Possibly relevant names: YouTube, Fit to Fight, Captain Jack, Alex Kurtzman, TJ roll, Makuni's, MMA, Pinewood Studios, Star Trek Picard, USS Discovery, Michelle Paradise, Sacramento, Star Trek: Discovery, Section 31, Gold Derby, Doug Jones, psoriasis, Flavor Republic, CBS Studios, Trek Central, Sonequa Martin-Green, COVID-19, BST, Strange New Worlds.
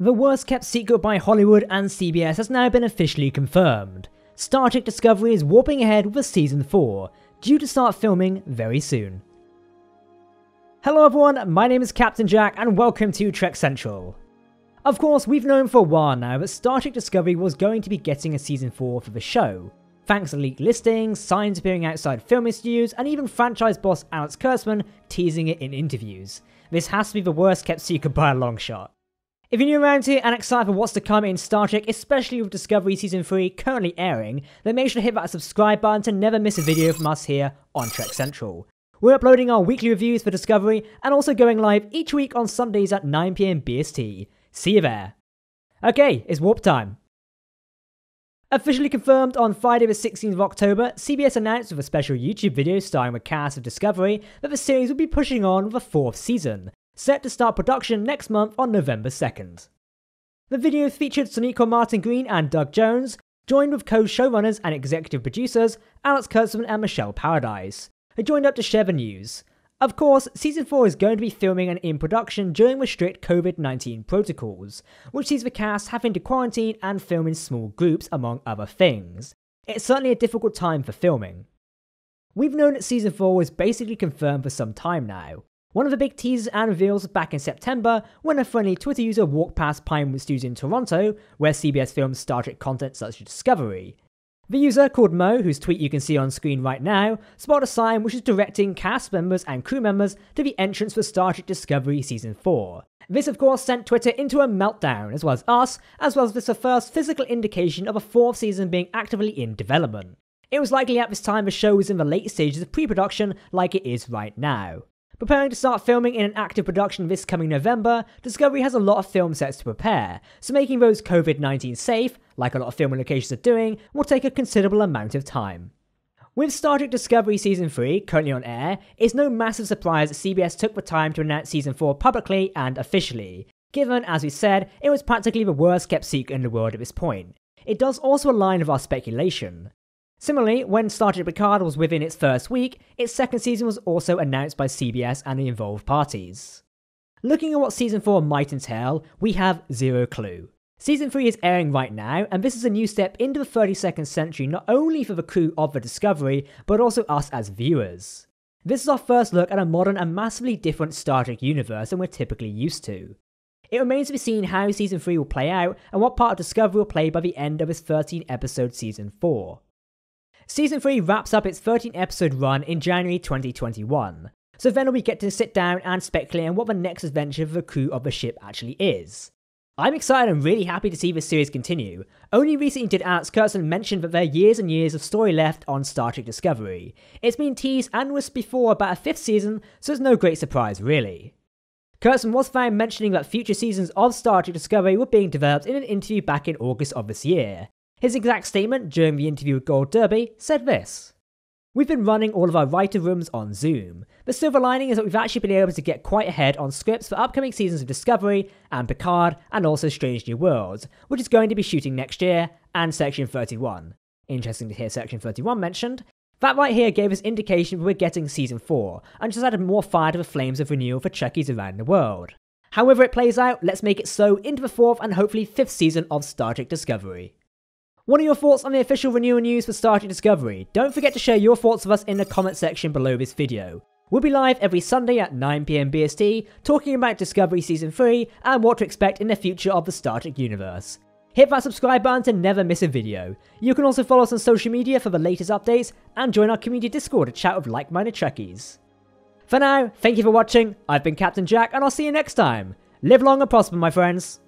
The worst kept secret by Hollywood and CBS has now been officially confirmed. Star Trek Discovery is warping ahead with a season 4, due to start filming very soon. Hello everyone, my name is Captain Jack and welcome to Trek Central. Of course, we've known for a while now that Star Trek Discovery was going to be getting a season 4 for the show, thanks to leaked listings, signs appearing outside filming studios, and even franchise boss Alex Kurtzman teasing it in interviews. This has to be the worst kept secret by a long shot. If you're new around here and excited for what's to come in Star Trek, especially with Discovery Season 3 currently airing, then make sure to hit that subscribe button to never miss a video from us here on Trek Central. We're uploading our weekly reviews for Discovery and also going live each week on Sundays at 9 PM BST. See you there. Okay, it's warp time. Officially confirmed on Friday the 16th of October, CBS announced with a special YouTube video starring the cast of Discovery that the series will be pushing on with a 4th season, set to start production next month on November 2nd. The video featured Sonequa Martin-Green and Doug Jones, joined with co-showrunners and executive producers Alex Kurtzman and Michelle Paradise, who joined up to share the news. Of course, Season 4 is going to be filming and in production during the strict COVID-19 protocols, which sees the cast having to quarantine and film in small groups, among other things. It's certainly a difficult time for filming. We've known that Season 4 was basically confirmed for some time now. One of the big teasers and reveals back in September when a friendly Twitter user walked past Pinewood Studios in Toronto, where CBS films Star Trek content such as Discovery. The user, called Mo, whose tweet you can see on screen right now, spotted a sign which is directing cast members and crew members to the entrance for Star Trek Discovery Season 4. This of course sent Twitter into a meltdown, as well as us, as well as this the first physical indication of a 4th season being actively in development. It was likely at this time the show was in the late stages of pre-production like it is right now. Preparing to start filming in an active production this coming November, Discovery has a lot of film sets to prepare, so making those COVID-19 safe, like a lot of filming locations are doing, will take a considerable amount of time. With Star Trek Discovery Season 3 currently on air, it's no massive surprise that CBS took the time to announce Season 4 publicly and officially, given, as we said, it was practically the worst kept secret in the world at this point. It does also align with our speculation. Similarly, when Star Trek Picard was within its first week, its second season was also announced by CBS and the involved parties. Looking at what Season 4 might entail, we have zero clue. Season 3 is airing right now, and this is a new step into the 32nd century not only for the crew of the Discovery, but also us as viewers. This is our first look at a modern and massively different Star Trek universe than we're typically used to. It remains to be seen how Season 3 will play out, and what part of Discovery will play by the end of its 13-episode Season 4. Season 3 wraps up its 13-episode run in January 2021, so then we get to sit down and speculate on what the next adventure for the crew of the ship actually is. I'm excited and really happy to see this series continue. Only recently did Alex Kurtzman mention that there are years and years of story left on Star Trek Discovery. It's been teased and whisked before about a 5th season, so it's no great surprise really. Kurtzman was found mentioning that future seasons of Star Trek Discovery were being developed in an interview back in August of this year. His exact statement during the interview with Gold Derby said this: "We've been running all of our writer rooms on Zoom. The silver lining is that we've actually been able to get quite ahead on scripts for upcoming seasons of Discovery and Picard and also Strange New Worlds, which is going to be shooting next year, and Section 31. Interesting to hear Section 31 mentioned. That right here gave us indication we're getting Season 4 and just added more fire to the flames of renewal for Trekkies around the world. However it plays out, let's make it so into the 4th and hopefully 5th season of Star Trek Discovery." What are your thoughts on the official renewal news for Star Trek Discovery? Don't forget to share your thoughts with us in the comment section below this video. We'll be live every Sunday at 9 PM BST, talking about Discovery Season 3 and what to expect in the future of the Star Trek universe. Hit that subscribe button to never miss a video. You can also follow us on social media for the latest updates and join our community Discord to chat with like-minded Trekkies. For now, thank you for watching, I've been Captain Jack and I'll see you next time. Live long and prosper my friends.